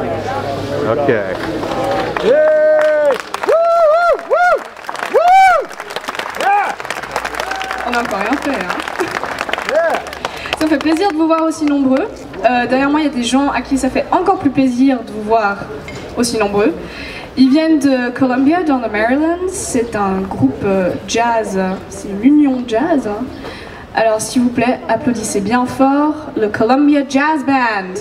Okay. Yay! Woo! Woo! Woo! Yeah! On n'a encore rien fait, hein? Yeah! Ça me fait plaisir de vous voir aussi nombreux. Derrière moi, il y a des gens à qui ça fait encore plus plaisir de vous voir aussi nombreux. Ils viennent de Columbia, dans le Maryland. C'est un groupe jazz, c'est l'Union Jazz. Alors s'il vous plaît, applaudissez bien fort le Columbia Jazz Band.